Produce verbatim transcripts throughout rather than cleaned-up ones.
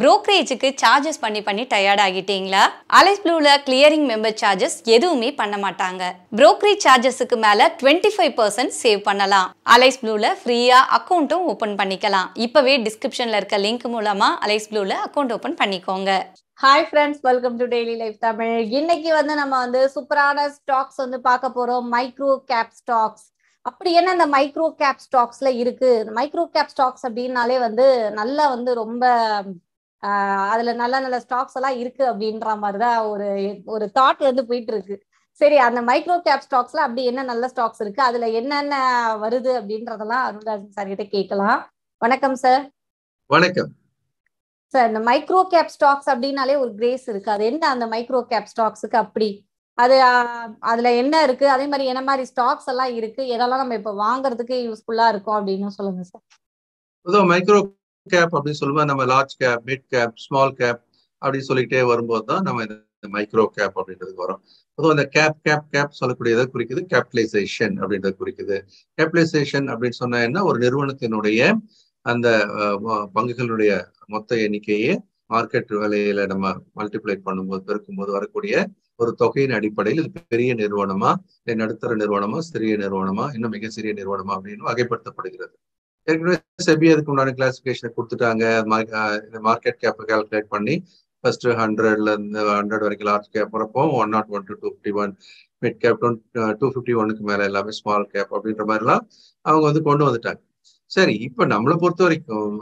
brokerage charges பண்ணி பண்ணி tired ஆகிட்டீங்களா? Alice Blue la clearing member charges எதுவுமே பண்ண மாட்டாங்க. Brokerage charges க்கு மேல twenty-five percent save பண்ணலாம். Alice Blue la free ah account open பண்ணிக்கலாம். இப்பவே description la இருக்க link மூலமா Alice Blue la account open பண்ணிக்கோங்க. Hi friends, welcome to Daily Life Tamil. இன்னைக்கு வந்து நம்ம வந்து சூப்பரான ஸ்டாக்ஸ் வந்து பார்க்க போறோம். Micro cap stocks. அப்படி என்ன அந்த மைக்ரோ கேப் ஸ்டாக்ஸ்ல இருக்கு? மைக்ரோ கேப் ஸ்டாக்ஸ் அப்படினாலே வந்து நல்ல வந்து ரொம்ப அதுல நல்ல நல்ல ஸ்டாக்ஸ் எல்லாம் இருக்கு அப்படின்ற மாதிரி தான் ஒரு ஒரு தாட் வந்து போயிட்டு இருக்கு. சரி, அந்த மைக்ரோ கேப் ஸ்டாக்ஸ்ல அப்படி என்ன நல்ல ஸ்டாக்ஸ் இருக்கு? அதுல என்னென்ன வருது அப்படின்றதெல்லாம் அருண்ராஜன் சார் கிட்ட கேட்கலாம். வணக்கம் சார். வணக்கம் சார். இந்த மைக்ரோ கேப் ஸ்டாக்ஸ் அப்படின்னாலே ஒரு கிரேஸ் இருக்கு. அது என்ன அந்த மைக்ரோ கேப் ஸ்டாக்ஸுக்கு அப்படி அது அதுல என்ன இருக்கு? அதே மாதிரி என்ன மாதிரி ஸ்டாக்ஸ் எல்லாம் இருக்கு? இதெல்லாம் நம்ம இப்ப வாங்குறதுக்கு யூஸ்ஃபுல்லா இருக்கும் அப்படின்னு சொல்லுங்க சார். அதாவது மைக்ரோ கேப் அப்படின்னு சொல்லும்போது நம்ம large cap, mid cap, small cap அப்படின்னு சொல்லிக்கிட்டே வரும்போது தான் நம்ம இந்த மைக்ரோ கேப் அப்படின்றதுக்கு வரும். அதுவும் அந்த கேப் கேப் கேப் சொல்லக்கூடியதை குறிக்குது, கேபிட்டலைசேஷன் அப்படின்றத குறிக்குது. கேபிட்டலைசேஷன் அப்படின்னு சொன்னா என்ன? ஒரு நிறுவனத்தினுடைய அந்த பங்குகளுடைய மொத்த எண்ணிக்கையே மார்க்கெட் விலையில நம்ம மல்டிப்ளைட் பண்ணும்போது பெருக்கும்போது வரக்கூடிய ஒரு தொகையின் அடிப்படையில் இது பெரிய நிறுவனமா, நடுத்தர நிறுவனமா, சிறிய நிறுவனமா, இன்னும் மிக சிறிய நிறுவனமா அப்படின்னு வகைப்படுத்தப்படுகிறது. ஏற்கனவே செபி அதுக்கு உண்டான கிளாசிபிகேஷனை கொடுத்துட்டாங்க. மார்க்கெட் கேப்பை கால்குலேட் பண்ணி ஃபர்ஸ்ட் ஹண்ட்ரட்ல இருந்து ஹண்ட்ரட் வரைக்கும் லார்ஜ் கேப் வரப்போ one not one to two fifty one mid cap two fifty ஒன்னுக்கு மேல எல்லாமே ஸ்மால் கேப் அப்படின்ற மாதிரிலாம் அவங்க வந்து கொண்டு வந்துட்டாங்க. சரி, இப்ப நம்மளை பொறுத்த வரைக்கும்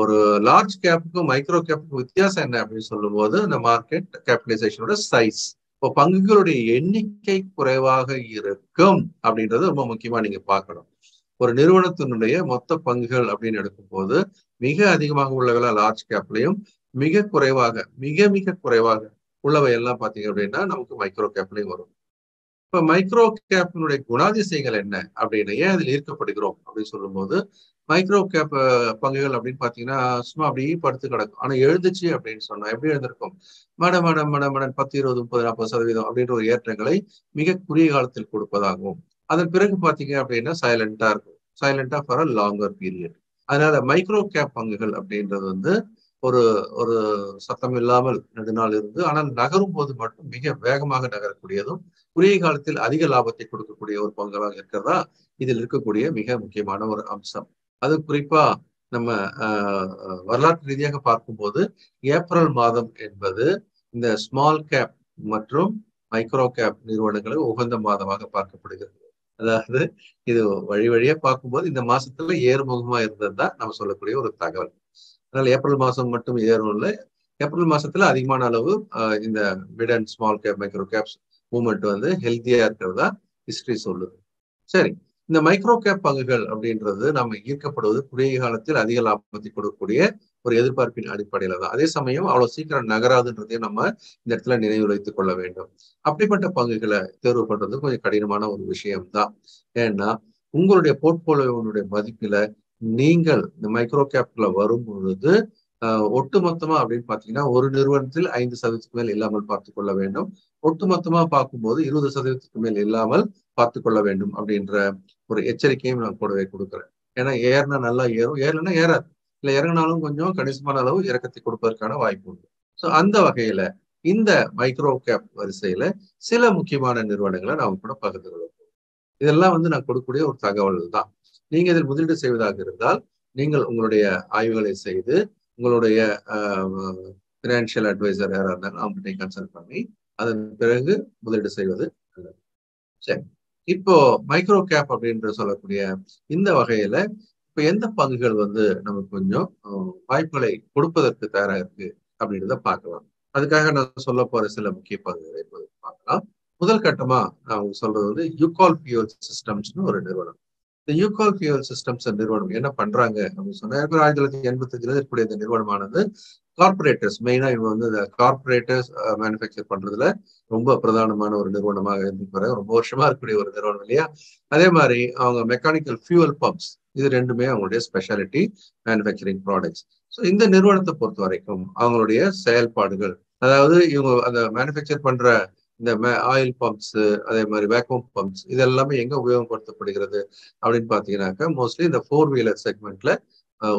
ஒரு லார்ஜ் கேப்புக்கும் மைக்ரோ கேப்புக்கும் வித்தியாசம் என்ன அப்படின்னு சொல்லும் போது அந்த மார்க்கெட் கேபிட்டலைசேஷனோட சைஸ், இப்போ பங்குகளுடைய எண்ணிக்கை குறைவாக இருக்கும் அப்படின்றது ரொம்ப முக்கியமா நீங்க பார்க்கணும். ஒரு நிறுவனத்தினுடைய மொத்த பங்குகள் அப்படின்னு எடுக்கும் போது மிக அதிகமாக உள்ளவெல்லாம் லார்ஜ் கேப்லையும் மிக குறைவாக மிக மிக குறைவாக உள்ளவை எல்லாம் பார்த்தீங்க அப்படின்னா நமக்கு மைக்ரோ கேப்லையும் வரும். இப்ப மைக்ரோ கேப்பினுடைய குணாதிசயங்கள் என்ன அப்படின்னு, ஏன் அதில் ஈர்க்கப்படுகிறோம் அப்படின்னு சொல்லும் போது மைக்ரோ கேப் பங்குகள் அப்படின்னு பாத்தீங்கன்னா சும்மா அப்படியே படுத்து கிடக்கும். ஆனா எழுந்துச்சு அப்படின்னு சொன்னா எப்படி எழுந்திருக்கும்? மட மட மட மடன் பத்து இருபது முப்பது நாற்பது சதவீதம் அப்படின்ற ஒரு ஏற்றங்களை மிக குறுகிய காலத்தில் கொடுப்பதாகவும் அதன் பிறகு பாத்தீங்க அப்படின்னா சைலண்டா இருக்கும். சைலண்டா ஃபார் அ லாங்கர் பீரியட். அதனால மைக்ரோ கேப் பங்குகள் அப்படின்றது வந்து ஒரு ஒரு சத்தம் இல்லாமல் நெடுநாள் இருந்து ஆனால் நகரும் போது மட்டும் மிக வேகமாக நகரக்கூடியதும் குறுகிய காலத்தில் அதிக லாபத்தை கொடுக்கக்கூடிய ஒரு பங்குகளாக இருக்கிறதா இதில் இருக்கக்கூடிய மிக முக்கியமான ஒரு அம்சம். அது குறிப்பா நம்ம வரலாற்று ரீதியாக பார்க்கும்போது ஏப்ரல் மாதம் என்பது இந்த ஸ்மால் கேப் மற்றும் மைக்ரோ கேப் நிறுவனங்களை உகந்த மாதமாக பார்க்கப்படுகிறது. அதாவது இது வழி வழியா பார்க்கும்போது இந்த மாசத்துல ஏறுமுகமா இருந்ததுதான் நம்ம சொல்லக்கூடிய ஒரு தகவல். அதனால ஏப்ரல் மாசம் மட்டும் ஏறும் இல்லை, ஏப்ரல் மாசத்துல அதிகமான அளவு இந்த mid and small cap micro caps movement வந்து ஹெல்த்தியா இருக்கிறதா ஹிஸ்டரி சொல்லுது. சரி, இந்த மைக்ரோ கேப் பங்குகள் அப்படின்றது நம்ம ஈர்க்கப்படுவது குறுகிய காலத்தில் அதிக லாபத்தை கொடுக்கக்கூடிய ஒரு எதிர்பார்ப்பின் அடிப்படையில தான். அதே சமயம் அவ்வளவு சீக்கிரம் நகராதுன்றதையும் நம்ம இந்த இடத்துல நினைவு வைத்துக் கொள்ள வேண்டும். அப்படிப்பட்ட பங்குகளை தேர்வு பண்றது கொஞ்சம் கடினமான ஒரு விஷயம்தான். ஏன்னா உங்களுடைய போர்ட்போலியோனுடைய மதிப்புல நீங்கள் இந்த மைக்ரோ கேப்ல வரும் பொழுது ஒட்டு மொத்தமா அப்படின்னு பாத்தீங்கன்னா ஒரு நிறுவனத்தில் ஐந்து சதவீதத்துக்கு மேல் இல்லாமல் பார்த்துக் கொள்ள வேண்டும். ஒட்டு மொத்தமா பார்க்கும்போது இருபது சதவீதத்துக்கு மேல் இல்லாமல் பார்த்து கொள்ள வேண்டும் அப்படின்ற ஒரு எச்சரிக்கையும் நான் கூடவே கொடுக்குறேன். ஏன்னா ஏறினா நல்லா ஏறும், ஏறலைன்னா ஏறாது, இல்லை இறங்கினாலும் கொஞ்சம் கணிசமான அளவு இறக்கத்தை கொடுப்பதற்கான வாய்ப்பு உண்டு. ஸோ அந்த வகையில இந்த மைக்ரோ கேப் வரிசையில சில முக்கியமான நிறுவனங்களை நாம் கூட பகிர்ந்து கொள்வோம். இதெல்லாம் வந்து நான் கொடுக்கக்கூடிய ஒரு தகவல் தான். நீங்க இதில் முதலீடு செய்வதாக இருந்தால் நீங்கள் உங்களுடைய ஆய்வுகளை செய்து உங்களுடைய பினான்சியல் அட்வைசர் யாராக இருந்தாலும் அவங்ககிட்ட கன்சல்ட் பண்ணி அதன் பிறகு முதலீடு செய்வது நல்லது. சரி, இப்போ மைக்ரோ கேப் அப்படின்ற சொல்லக்கூடிய இந்த வகையில இப்போ எந்த பங்குகள் வந்து நமக்கு கொஞ்சம் வாய்ப்புகளை கொடுப்பதற்கு தயாராக இருக்கு அப்படின்றத பார்க்கலாம். அதுக்காக நான் சொல்ல போற சில முக்கிய பங்குகளை பார்க்கலாம். முதல் கட்டமா நான் சொல்றது வந்து யூகால் ஃபியூல் சிஸ்டம்ஸ்னு ஒரு நிறுவனம். இந்த யூகால் ஃபியூல் சிஸ்டம்ஸ் நிறுவனம் என்ன பண்றாங்க அப்படின்னு சொன்னா, ஆயிரத்தி தொள்ளாயிரத்தி எண்பத்தி அஞ்சுல இருக்கக்கூடிய இந்த நிறுவனமானது கார்பரேட்டர்ஸ் மெயினா இவங்க வந்து இந்த கார்பரேட்டர்ஸ் மேனுஃபேக்சர் பண்றதுல ரொம்ப பிரதானமான ஒரு நிறுவனமாக இருந்து ரொம்ப வருஷமா இருக்கக்கூடிய ஒரு நிறுவனம் இல்லையா. அதே மாதிரி அவங்க மெக்கானிக்கல் ஃபியூவல் பம்ப்ஸ் இது ரெண்டுமே அவங்களுடைய ஸ்பெஷாலிட்டி மேனுஃபேக்சரிங் ப்ராடக்ட்ஸ். ஸோ இந்த நிறுவனத்தை பொறுத்த வரைக்கும் அவங்களுடைய செயல்பாடுகள், அதாவது இவங்க அந்த மேனுஃபேக்சர் பண்ற இந்த ஆயில் பம்ப்ஸ், அதே மாதிரி வேக்யூம் பம்ப்ஸ், இது எல்லாமே எங்க உபயோகப்படுத்தப்படுகிறது அப்படின்னு பாத்தீங்கன்னாக்கா மோஸ்ட்லி இந்த ஃபோர் வீலர் செக்மெண்ட்ல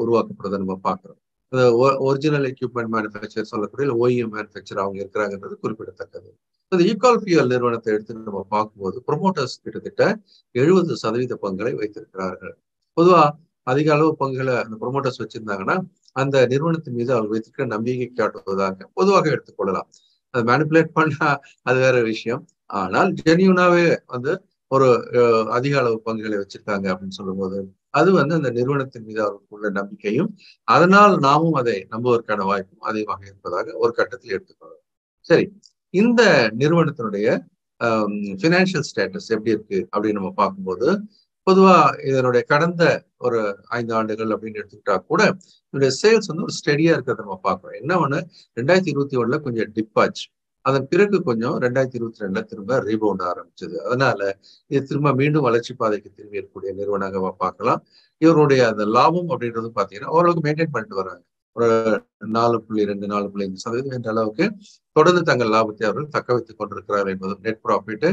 உருவாக்கப்படுறத நம்ம பாக்குறோம். the original equipment manufacturer, O E M manufacturer, so the UCAL Fuel நிறுவனத்தை எடுத்து நம்ம பாக்கும்போது promoters கிட்டத்தட்ட எழுபது சதவீதம் பங்குகளை வைத்திருக்கிறார்கள். பொதுவா அதிக அளவு பங்குகளை அந்த promoters வச்சிருந்தாங்கன்னா அந்த நிறுவனத்தின் மீது அவர்கள் வைத்திருக்கிற நம்பிக்கை காட்டுவதாக பொதுவாக எடுத்துக்கொள்ளலாம். அது manipulate பண்ணா அது வேற விஷயம். ஆனால் ஜெனியூனாவே வந்து ஒரு அதிக அளவு பங்குகளை வச்சிருக்காங்க அப்படினு சொல்லும்போது அது வந்து அந்த நிறுவனத்தின் மீது அவர்களுக்குள்ள நம்பிக்கையும் அதனால் நாமும் அதை நம்புவதற்கான வாய்ப்பும் அதிகமாக இருப்பதாக ஒரு கட்டத்தில் எடுத்துக்கொள்ளலாம். சரி, இந்த நிறுவனத்தினுடைய financial status எப்படி இருக்கு அப்படி நம்ம பாக்கும்போது பொதுவா இதனுடைய கடந்த ஒரு ஐந்து ஆண்டுகள் அப்படினு எடுத்துக்கிட்டா கூட இதனுடைய சேல்ஸ் வந்து ஒரு ஸ்டெடியா இருக்கிறத நம்ம பார்க்கிறோம். என்னவென்னா இரண்டாயிரத்து இருபத்தி ஒன்றுல கொஞ்சம் டிப் ஆச்சு, அதன் பிறகு கொஞ்சம் இரண்டாயிரத்து இருபத்தி இரண்டுல திரும்ப ரீபவுண்ட் ஆரம்பிச்சது. அதனால இது திரும்ப மீண்டும் வளர்ச்சி பாதைக்கு திரும்பி இருக்கக்கூடிய நிறுவனமாக பார்க்கலாம். இவருடைய அந்த லாபம் அப்படின்றது பாத்தீங்கன்னா ஓரளவுக்கு மெயின்டைன் பண்ணிட்டு வராங்க. ஒரு நாலு புள்ளி ரெண்டு நாலு புள்ளி ஐந்து சதவீதம் என்ற அளவுக்கு தொடர்ந்து தங்கள் லாபத்தை அவர்கள் தக்க வைத்துக் கொண்டிருக்கிறார்கள் என்பது நெட் ப்ராஃபிட்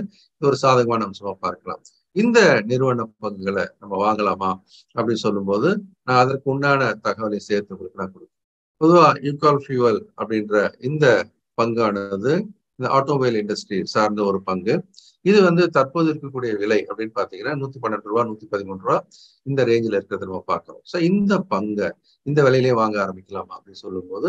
ஒரு சாதகமான அம்சமா பார்க்கலாம். இந்த நிறுவன பங்குகளை நம்ம வாங்கலாமா அப்படின்னு சொல்லும்போது நான் அதற்கு உண்டான தகவலை சேர்த்து உங்களுக்கு நான் கொடுப்பேன். பொதுவா UCAL Fuel அப்படின்ற இந்த பங்கானது இந்த ஆட்டோமொபைல் இண்டஸ்ட்ரி சார்ந்த ஒரு பங்கு. இது வந்து தற்போது இருக்கக்கூடிய விலை அப்படின்னு பாத்தீங்கன்னா நூத்தி பன்னெண்டு ரூபா நூத்தி பதிமூணு ரூபா இந்த ரேஞ்சில் இருக்கிறது நம்ம பார்க்கிறோம். ஸோ இந்த பங்கை இந்த விலையிலே வாங்க ஆரம்பிக்கலாமா அப்படின்னு சொல்லும் போது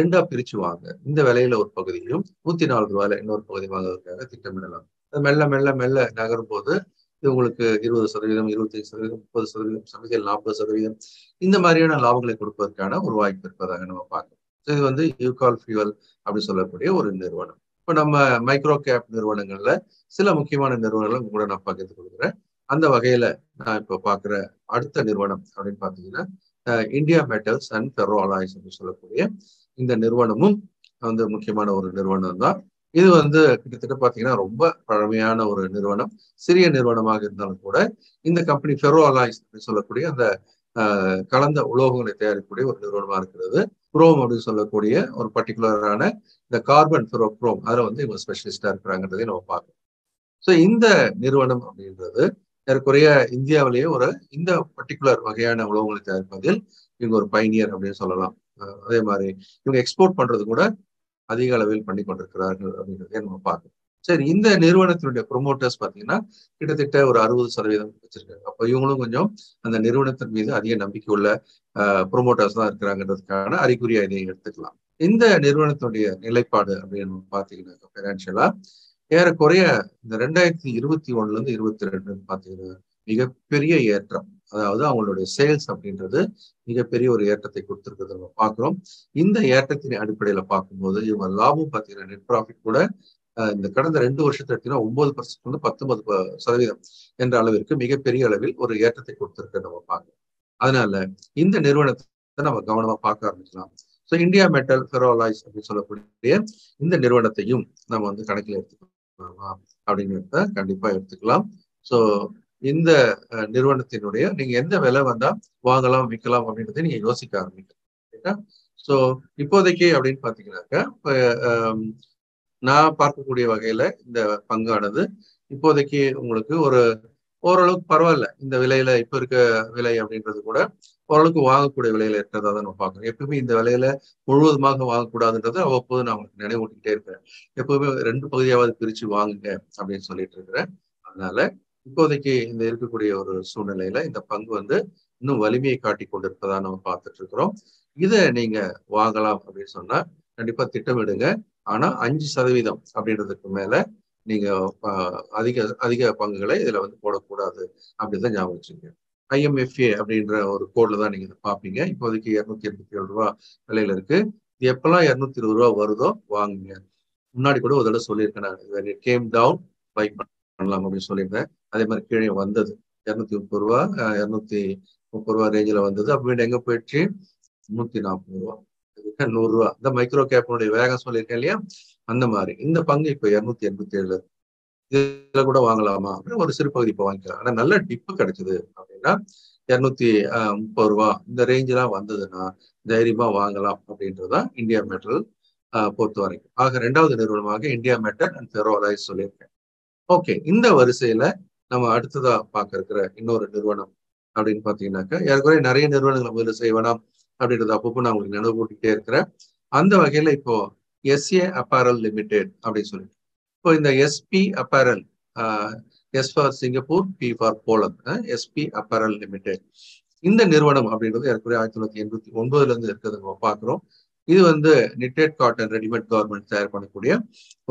ரெண்டா பிரிச்சு வாங்க. இந்த விலையில ஒரு பகுதியும் நூத்தி நாலு ரூபாயில இன்னொரு பகுதி வாங்குவதற்காக திட்டமிடலாம். மெல்ல மெல்ல மெல்ல நகரும் போது இது உங்களுக்கு இருபது சதவீதம் இருபத்தைந்து சதவீதம் முப்பது சதவீதம் சமீபத்தில் நாற்பது சதவீதம் இந்த மாதிரியான லாபங்களை கொடுப்பதற்கான ஒரு வாய்ப்பு இருப்பதாக நம்ம பார்க்கிறோம். இது வந்து UCAL Fuel அப்படின்னு சொல்லக்கூடிய ஒரு நிறுவனம். இப்போ நம்ம மைக்ரோ கேப் நிறுவனங்கள்ல சில முக்கியமான நிறுவனங்களும் கூட நான் பகிர்ந்து கொடுக்குறேன். அந்த வகையில நான் இப்போ பார்க்குற அடுத்த நிறுவனம் அப்படின்னு பார்த்தீங்கன்னா Indian Metals and Ferro Alloys அப்படின்னு சொல்லக்கூடிய இந்த நிறுவனமும் வந்து முக்கியமான ஒரு நிறுவனம் தான். இது வந்து கிட்டத்தட்ட பார்த்தீங்கன்னா ரொம்ப பழமையான ஒரு நிறுவனம், சிறிய நிறுவனமாக இருந்தாலும் கூட இந்த கம்பெனி ஃபெரோ அலாய்ஸ் அப்படின்னு சொல்லக்கூடிய அந்த கலந்த உலோகங்களை தயாரிக்கக்கூடிய ஒரு நிறுவனமா இருக்கிறது. குரோம் அப்படின்னு சொல்லக்கூடிய ஒரு பர்டிகுலரான இந்த கார்பன் ஃபெரோ குரோம் அதில் வந்து இவங்க ஸ்பெஷலிஸ்டா இருக்கிறாங்கன்றதையும் நம்ம பார்க்கணும். ஸோ இந்த நிறுவனம் அப்படின்றது ஏறக்குறைய இந்தியாவிலேயே ஒரு இந்த பர்டிகுலர் வகையான உலோகங்களை தயாரிப்பதில் இவங்க ஒரு பைனியர் அப்படின்னு சொல்லலாம். அதே மாதிரி இவங்க எக்ஸ்போர்ட் பண்றது கூட அதிக அளவில் பண்ணி கொண்டிருக்கிறார்கள் அப்படின்றதையும் நம்ம பார்க்கணும். சரி, இந்த நிறுவனத்தினுடைய ப்ரொமோட்டர்ஸ் பார்த்தீங்கன்னா கிட்டத்தட்ட ஒரு அறுபது சதவீதம் வச்சிருக்காங்க. அப்போ இவங்களும் கொஞ்சம் அந்த நிறுவனத்தின் மீது அதிக நம்பிக்கை உள்ள ப்ரொமோட்டர்ஸ் தான் இருக்கிறாங்கன்றதுக்கான அறிகுறியா இதையும் எடுத்துக்கலாம். இந்த நிறுவனத்தினுடைய நிலைப்பாடு அப்படின்னு பார்த்தீங்கன்னா ஃபைனான்சியலா ஏறக்குறைய இந்த ரெண்டாயிரத்தி இருபத்தி ஒண்ணுல இருந்து இருபத்தி ரெண்டுன்னு பார்த்தீங்கன்னா மிகப்பெரிய ஏற்றம், அதாவது அவங்களுடைய சேல்ஸ் அப்படின்றது மிகப்பெரிய ஒரு ஏற்றத்தை கொடுத்துருக்கிறது நம்ம பார்க்குறோம். இந்த ஏற்றத்தின் அடிப்படையில பார்க்கும்போது இவங்க லாபம் பார்த்தீங்கன்னா நெட் ப்ராஃபிட் கூட இந்த கடந்த ரெண்டு வருஷத்துல எடுத்தீங்கன்னா ஒன்பது பர்சன்ட் வந்து பத்தொன்பது சதவீதம் என்ற அளவிற்கு மிகப்பெரிய அளவில் ஒரு ஏற்றத்தை கொடுத்துருக்க நம்ம பார்க்கணும். அதனால இந்த நிறுவனத்தை நம்ம கவனமா பார்க்க ஆரம்பிக்கலாம். So Indian Metal Ferro Alloys அப்படின்னு சொல்லக்கூடிய இந்த நிறுவனத்தையும் நம்ம வந்து கணக்கில் எடுத்துக்கலாமா அப்படிங்கிறத கண்டிப்பா எடுத்துக்கலாம். ஸோ இந்த நிறுவனத்தினுடைய நீங்க எந்த விலை வந்தா வாங்கலாம் விற்கலாம் அப்படின்றத நீங்க யோசிக்க ஆரம்பிக்கலாம். ரைட்டா? ஸோ இப்போதைக்கு அப்படின்னு பாத்தீங்கன்னாக்கா நான் பார்க்கக்கூடிய வகையில இந்த பங்கானது இப்போதைக்கு உங்களுக்கு ஒரு ஓரளவுக்கு பரவாயில்ல. இந்த விலையில இப்ப இருக்க விலை அப்படின்றது கூட ஓரளவுக்கு வாங்கக்கூடிய விலையில இருக்கிறதா தான் நம்ம பார்க்கணும். எப்பவுமே இந்த விலையில முழுவதுமாக வாங்கக்கூடாதுன்றது அவ்வப்போது நான் உங்களுக்கு நினைவூட்டிக்கிட்டே இருக்கிறேன். எப்பவுமே ரெண்டு பகுதியாவது பிரிச்சு வாங்குங்க அப்படின்னு சொல்லிட்டு இருக்கிறேன். அதனால இப்போதைக்கு இந்த இருக்கக்கூடிய ஒரு சூழ்நிலையில இந்த பங்கு வந்து இன்னும் வலிமையை காட்டி கொண்டிருப்பதா நம்ம பார்த்துட்டு இருக்கிறோம். இதை நீங்க வாங்கலாம் அப்படின்னு சொன்னா கண்டிப்பா திட்டமிடுங்க. ஆனா அஞ்சு சதவீதம் அப்படின்றதுக்கு மேல நீங்க அதிக அதிக பங்குகளை இதுல வந்து போடக்கூடாது அப்படின்னு தான் ஞாபகம் வச்சுங்க. ஐ எம் எஃப் ஏ அப்படின்ற ஒரு கோட்ல தான் நீங்க இதை பார்ப்பீங்க. இப்போதைக்கு இருநூத்தி எண்பத்தி ஏழு ரூபா விலையில இருக்கு. இது எப்பெல்லாம் இருநூத்தி இருபது ரூபா வருதோ வாங்குங்க. முன்னாடி கூட ஒரு தடவை சொல்லியிருக்கேன் நான் கேம் டவுன் பை பண்ணலாம் அப்படின்னு சொல்லியிருந்தேன். அதே மாதிரி கீழே வந்தது இருநூத்தி முப்பது ரூபா இருநூத்தி முப்பது ரூபா ரேஞ்சில வந்தது. அப்படின்னு எங்க போயிடுச்சு நூத்தி நாற்பது ரூபா நூறு ரூபா இந்த மைக்ரோ கேப்னுடைய வேகம் சொல்லியிருக்கேன் இல்லையா? அந்த மாதிரி இந்த பங்கு இப்ப இருநூத்தி எண்பத்தி ஏழு இதுல கூட வாங்கலாமா அப்படின்னு ஒரு சிறு பகுதி இப்ப வாங்கிக்கலாம். ஆனா நல்ல டிப்பு கிடைச்சது அப்படின்னா இருநூத்தி அஹ் முப்பது ரூபா இந்த ரேஞ்ச் எல்லாம் வந்ததுன்னா தைரியமா வாங்கலாம் அப்படின்றதான் Indian Metal பொறுத்த வரைக்கும். ஆக ரெண்டாவது நிறுவனமாக Indian Metal and Ferro Alloys சொல்லியிருக்கேன். ஓகே, இந்த வரிசையில நம்ம அடுத்ததா பார்க்க இருக்கிற இன்னொரு நிறுவனம் அப்படின்னு பாத்தீங்கன்னாக்கா ஏற்கனவே நிறைய நிறுவனங்களை முதல்ல செய்வேனா அப்படின்றத அப்பப்போ நான் உங்களுக்கு நினைவு கூட்டிகிட்டே இருக்கிறேன். அந்த வகையில் இப்போ எஸ்ஏ அப்பேரல் லிமிடெட் அப்படின்னு சொல்லிட்டு இப்போ இந்த SP apparel, S for Singapore, P for Poland, SP apparel limited இந்த நிறுவனம் அப்படின்றது ஏற்கனவே ஆயிரத்தி தொள்ளாயிரத்தி எண்பத்தி ஒன்பதுல இருந்து இருக்கிறது நம்ம பார்க்குறோம். இது வந்து நிட்டட் காட்டன் ரெடிமேட் கார்மெண்ட்ஸ் தயார் பண்ணக்கூடிய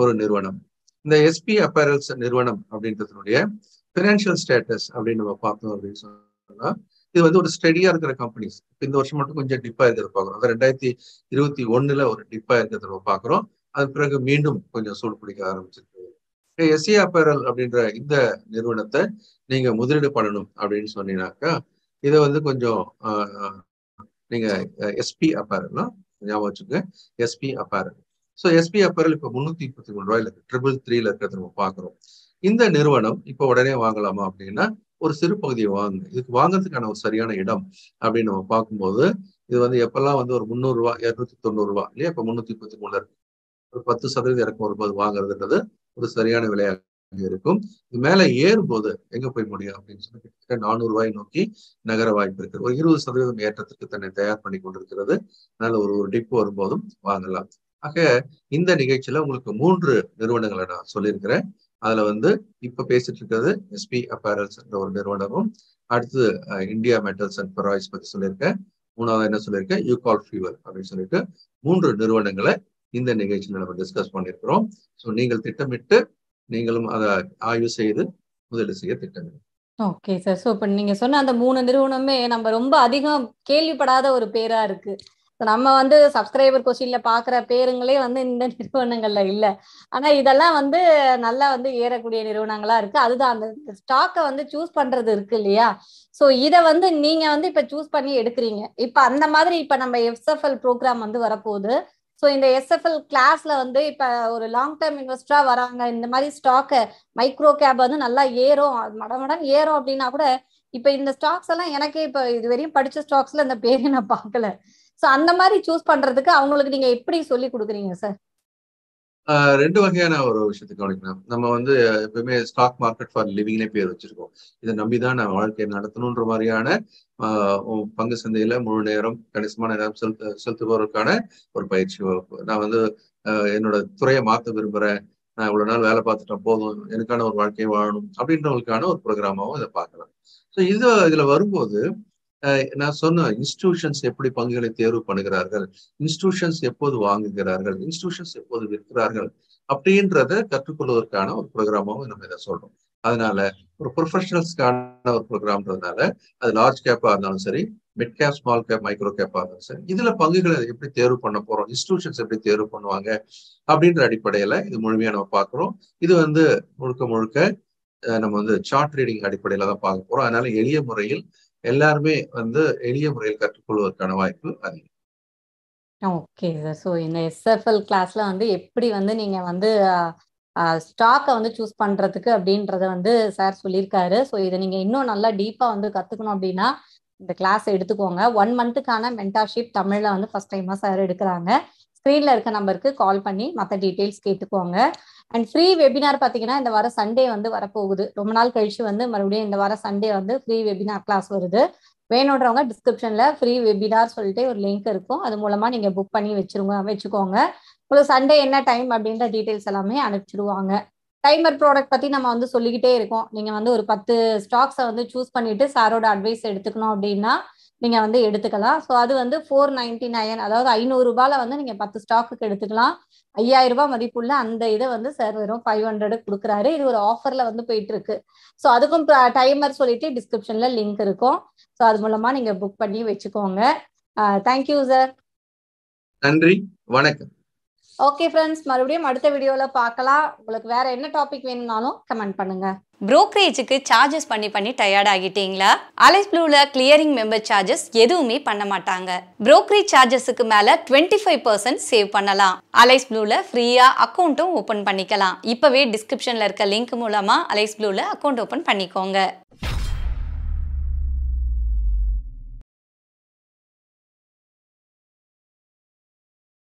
ஒரு நிறுவனம். இந்த எஸ்பி அப்பேரல்ஸ் நிறுவனம் அப்படின்றதுடைய ஃபினான்ஷியல் ஸ்டேட்டஸ் அப்படின்னு நம்ம பார்த்தோம் அப்படின்னு சொன்னா, இது வந்து ஒரு ஸ்டெடியா இருக்கிற கம்பெனிஸ். இப்போ இந்த வருஷம் மட்டும் கொஞ்சம் டிப்பா இருக்கிறத பார்க்குறோம். அது ரெண்டாயிரத்தி இருபத்தி ஒண்ணுல ஒரு டிப்பா இருக்கிறத நம்ம பார்க்குறோம். அது பிறகு மீண்டும் கொஞ்சம் சூடு பிடிக்க ஆரம்பிச்சிருக்கு. எஸ்ஏ அப்பேரல் அப்படின்ற இந்த நிறுவனத்தை நீங்க முதலீடு பண்ணணும் அப்படின்னு சொன்னீங்கன்னாக்கா இதை வந்து கொஞ்சம் நீங்க எஸ்பி அப்பேரல்னா ஞாபகம் வச்சுக்கோங்க, SP apparel. So SP apparel இப்போ முன்னூத்தி முப்பத்தி மூணு ரூபாயில ட்ரிபிள் த்ரீல இருக்கிறத நம்ம பார்க்குறோம். இந்த நிறுவனம் இப்போ உடனே வாங்கலாமா அப்படின்னா ஒரு சிறு பகுதியை வாங்க, இதுக்கு வாங்குறதுக்கான ஒரு சரியான இடம் அப்படின்னு நம்ம பார்க்கும்போது இது வந்து எப்பெல்லாம் வந்து ஒரு முந்நூறு ரூபா இருநூத்தி தொண்ணூறு ரூபா இல்லையா, இப்போ முன்னூத்தி முப்பத்தி மூணுல இருக்கு, ஒரு பத்து சதவீதம் இறக்கம் வரும்போது வாங்குறதுன்றது ஒரு சரியான விலையாக இருக்கும். இது மேல ஏறும்போது எங்க போய் முடியும் அப்படின்னு சொல்லி கிட்டத்தட்ட நானூறு ரூபாய் நோக்கி நகர வாய்ப்பு இருக்கு. ஒரு இருபது சதவீதம் ஏற்றத்திற்கு தன்னை தயார் பண்ணி கொண்டிருக்கிறது. அதனால ஒரு ஒரு டிப்பு வரும்போதும் வாங்கலாம். ஆக இந்த நிகழ்ச்சியில உங்களுக்கு மூன்று நிறுவனங்களை நான் சொல்லியிருக்கிறேன். அதுல வந்து இப்ப பேசிட்டு இருக்கிறது எஸ்பி அப்பேரல்ஸ் என்ற ஒரு நிறுவனமும், அடுத்து இந்தியா மெட்டல்ஸ் அண்ட் ஃபெரால்ஸ் பத்தி சொல்லியிருக்கேன், மூணாவது என்ன சொல்லியிருக்கேன் யூகால் ஃபியூவல் அப்படின்னு சொல்லிட்டு மூன்று நிறுவனங்களை இந்த நிகழ்ச்சியில நம்ம டிஸ்கஸ் பண்ணியிருக்கிறோம். ஸோ நீங்கள் திட்டமிட்டு நீங்களும் அதை ஆய்வு செய்து முதலீடு செய்ய திட்டமிடும். Okay sir. ஸோ இப்போ நீங்க சொன்ன அந்த மூணு நிறுவனமே நம்ம ரொம்ப அதிகம் கேள்விப்படாத ஒரு பேரா இருக்கு. நம்ம வந்து சப்ஸ்கிரைபர் கொஸ்டின்ல பாக்குற பேருங்களே வந்து இந்த நிறுவனங்கள்ல இல்ல, ஆனா இதெல்லாம் வந்து நல்லா வந்து ஏறக்கூடிய நிறுவனங்களா இருக்கு. அதுதான் அந்த ஸ்டாக்கை வந்து சூஸ் பண்றது இருக்கு இல்லையா. சோ இதை வந்து நீங்க வந்து இப்ப சூஸ் பண்ணி எடுக்கிறீங்க. இப்ப அந்த மாதிரி இப்ப நம்ம எஸ்எஃப்எல் ப்ரோக்ராம் வந்து வரப்போகுது. ஸோ இந்த எஸ்எஃப்எல் கிளாஸ்ல வந்து இப்போ ஒரு லாங் டேர்ம் இன்வெஸ்டரா வராங்க, இந்த மாதிரி ஸ்டாக்கை மைக்ரோ கேப் வந்து நல்லா ஏறும், மடமடம் ஏறும் அப்படின்னா கூட இப்போ இந்த ஸ்டாக்ஸ் எல்லாம் எனக்கே இப்போ இது வரையும் படிச்ச ஸ்டாக்ஸ்ல இந்த பேரை நான் பார்க்கல. ஸோ அந்த மாதிரி சூஸ் பண்றதுக்கு அவங்களுக்கு நீங்க எப்படி சொல்லி கொடுக்குறீங்க சார்? ரெண்டு வகையான ஒரு விஷயத்தை கவனிக்கணும். நம்ம வந்து எப்பவுமே ஸ்டாக் மார்க்கெட் ஃபார் லிவிங்னே பேர் வச்சிருக்கோம். இதை நம்பிதான் நான் வாழ்க்கையை நடத்தணுன்ற மாதிரியான பங்கு சந்தையில முழு நேரம் கணிசமான நேரம் செலுத்து செலுத்துபவர்களுக்கான ஒரு பயிற்சி வகுப்பு. நான் வந்து என்னோட துறையை மாற்ற விரும்புறேன், நான் இவ்வளவு நாள் வேலை பார்த்துட்டேன் போதும், எனக்கான ஒரு வாழ்க்கையை வாழணும் அப்படின்றவங்களுக்கான ஒரு ப்ரோக்ராமாவும் இதை பார்க்கலாம். ஸோ இது இதுல வரும்போது நான் சொன்ன இன்ஸ்டிடியூஷன்ஸ் எப்படி பங்குகளை தேர்வு பண்ணுகிறார்கள், இன்ஸ்டிடியூஷன்ஸ் எப்போது வாங்குகிறார்கள், இன்ஸ்டிடியூஷன்ஸ் எப்போது விற்கிறார்கள் அப்படின்றத கற்றுக்கொள்வதற்கான ஒரு ப்ரோக்ராமாவும் நம்ம இதை சொல்றோம். அதனால ஒரு ப்ரொஃபஷனல்ஸ்க்கான ஒரு ப்ரோக்ராம்ன்றதுனால அது லார்ஜ் கேப்பா இருந்தாலும் சரி, mid cap, small cap, micro கேப்பா இருந்தாலும் சரி, இதுல பங்குகளை எப்படி தேர்வு பண்ண போறோம், இன்ஸ்டிடியூஷன்ஸ் எப்படி தேர்வு பண்ணுவாங்க அப்படின்ற அடிப்படையில இது முழுமையா நம்ம பார்க்கிறோம். இது வந்து முழுக்க முழுக்க நம்ம வந்து சார்ட் ரீடிங் அடிப்படையில தான் பார்க்க போறோம். அதனால எளிய முறையில் எல்லாருமே வந்து எளிய முறையில் கற்றுக்கொள்வதற்கான வாய்ப்பு அதிகம். Okay sir. ஸோ இந்த எஸ்எஃப்எல் கிளாஸ்ல வந்து எப்படி வந்து நீங்க வந்து ஸ்டாக்கை வந்து சூஸ் பண்றதுக்கு அப்படின்றத வந்து சார் சொல்லியிருக்காரு. ஸோ இதை நீங்க இன்னும் நல்லா டீப்பா வந்து கத்துக்கணும் அப்படின்னா இந்த கிளாஸ் எடுத்துக்கோங்க. ஒன் மந்த்துக்கான மென்டார்ஷிப் தமிழ்ல வந்து ஃபர்ஸ்ட் டைமா சார் எடுக்கிறாங்க. ஸ்க்ரீன்ல இருக்க நம்பருக்கு கால் பண்ணி மற்ற டீட்டெயில்ஸ் கேட்டுக்கோங்க. அண்ட் ஃப்ரீ வெபினார் பார்த்தீங்கன்னா இந்த வார சண்டே வந்து வரப்போகுது. ரொம்ப நாள் கழிச்சு வந்து மறுபடியும் இந்த வார சண்டே வந்து ஃப்ரீ வெபினார் கிளாஸ் வருது. வேணுன்றவங்க டிஸ்கிரிப்ஷன்ல ஃப்ரீ வெபினார் சொல்லிட்டு ஒரு லிங்க் இருக்கும், அது மூலமா நீங்க புக் பண்ணி வச்சிருங்க வச்சுக்கோங்க. உங்களுக்கு சண்டே என்ன டைம் அப்படின்ற டீட்டெயில்ஸ் எல்லாமே அனுப்பிச்சிடுவாங்க. டைமர் ப்ராடக்ட் பத்தி நம்ம வந்து சொல்லிக்கிட்டே இருக்கோம். நீங்க வந்து ஒரு பத்து ஸ்டாக்ஸை வந்து சூஸ் பண்ணிட்டு சாரோட அட்வைஸ் எடுத்துக்கணும் அப்படின்னா நீங்க வந்து எடுத்துக்கலாம். ஸோ அது வந்து ஃபோர் நைன்டி நைன் அதாவது ஐநூறு ரூபாயில வந்து நீங்க பத்து ஸ்டாக்குக்கு எடுத்துக்கலாம். ஐயாயிரம் ரூபாய் மதிப்புள்ள அந்த இதை வந்து சார் வெறும் ஃபைவ் ஹண்ட்ரடுக்கு கொடுக்குறாரு. இது ஒரு ஆஃபர்ல வந்து போயிட்டு இருக்கு. ஸோ அதுக்கும் டைமர் சொல்லிட்டு டிஸ்கிரிப்ஷன்ல லிங்க் இருக்கும். ஸோ அது மூலமா நீங்க புக் பண்ணி வச்சுக்கோங்க. Thank you sir. நன்றி, வணக்கம். ஓகே ஃப்ரெண்ட்ஸ், மறுபடியும் அடுத்த வீடியோல பார்க்கலாம். உங்களுக்கு வேற என்ன டாபிக் வேணும்னாலும் கமெண்ட் பண்ணுங்க. புரோக்கரேஜுக்கு சார்ஜஸ் பண்ணி பண்ணி டயர்ட் ஆகிட்டீங்களா? அலைஸ் ப்ளூல கிளியரிங் மெம்பர் சார்ஜஸ் எதுவுமே பண்ண மாட்டாங்க. புரோக்கரேஜ் சார்ஜஸுக்கு மேல டுவெண்ட்டி ஃபைவ் பர்சன்ட் சேவ் பண்ணலாம். அலைஸ் ப்ளூல ஃப்ரீயா அக்கௌண்ட்டும் ஓபன் பண்ணிக்கலாம். இப்பவே டிஸ்கிரிப்ஷன்ல இருக்க லிங்க் மூலமா அலைஸ் ப்ளூல அக்கௌண்ட் ஓபன் பண்ணிக்கோங்க.